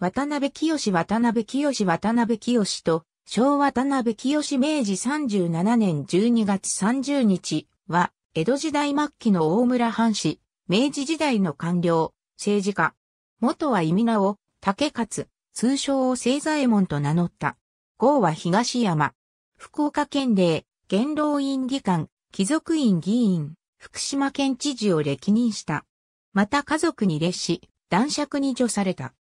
渡辺清と、小渡辺清明治37年12月30日は、江戸時代末期の大村藩士、明治時代の官僚、政治家。元は異名を、竹勝、通称を清左衛門と名乗った。号は東山。福岡県令、元老院議官、貴族院議員、福島県知事を歴任した。また家族に列し、男爵に叙された。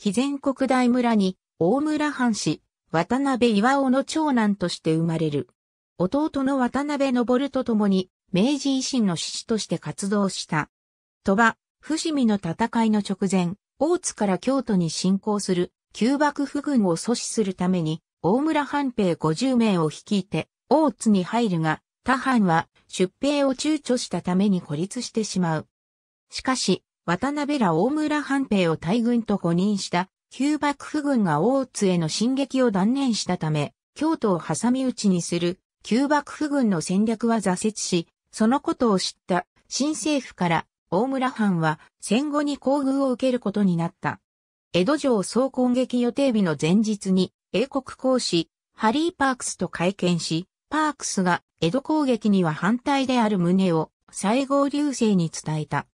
肥前国大村に、大村藩士、渡辺巌の長男として生まれる。弟の渡辺昇と共に、明治維新の志士として活動した。鳥羽、伏見の戦いの直前、大津から京都に侵攻する、旧幕府軍を阻止するために、大村藩兵50名を率いて、大津に入るが、他藩は出兵を躊躇したために孤立してしまう。しかし、渡辺ら大村藩兵を大軍と誤認した。旧幕府軍が大津への進撃を断念したため、京都を挟み撃ちにする旧幕府軍の戦略は挫折し、そのことを知った新政府から大村藩は戦後に厚遇を受けることになった。江戸城総攻撃予定日の前日に英国公使ハリー・パークスと会見し、パークスが江戸攻撃には反対である旨を西郷隆盛に伝えた。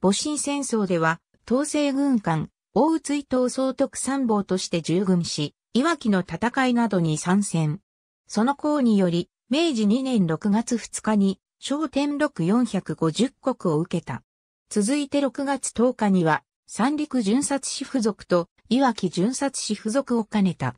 戊辰戦争では統制軍官、大津伊藤総督参謀として従軍し、いわきの戦いなどに参戦。その功により、明治2年6月2日に、小天禄450石を受けた。続いて6月10日には、三陸巡察使付属と、いわき巡察使付属を兼ねた。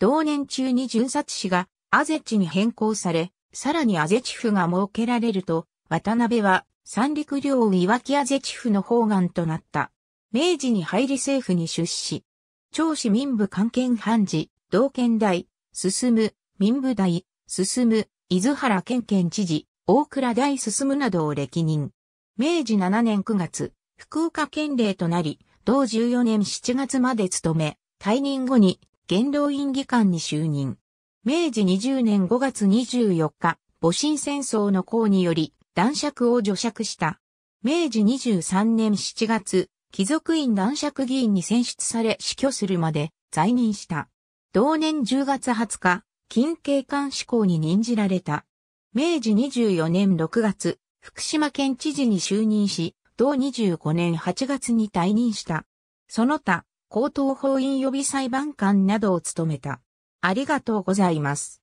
同年中に巡察使が、あぜちに変更され、さらにあぜち府が設けられると、渡辺は、三陸領いわきあぜち府の砲丸となった。明治に入り政府に出仕し、長子民部官憲判事、道憲大、進、民部大、進、伊豆原県県知事、大倉大進などを歴任。明治7年9月、福岡県令となり、同14年7月まで務め、退任後に元老院議官に就任。明治20年5月24日、戊辰戦争の功により、男爵を除爵した。明治23年7月、貴族院男爵議員に選出され死去するまで在任した。同年10月20日、近景官志向に任じられた。明治24年6月、福島県知事に就任し、同25年8月に退任した。その他、高等法院予備裁判官などを務めた。ありがとうございます。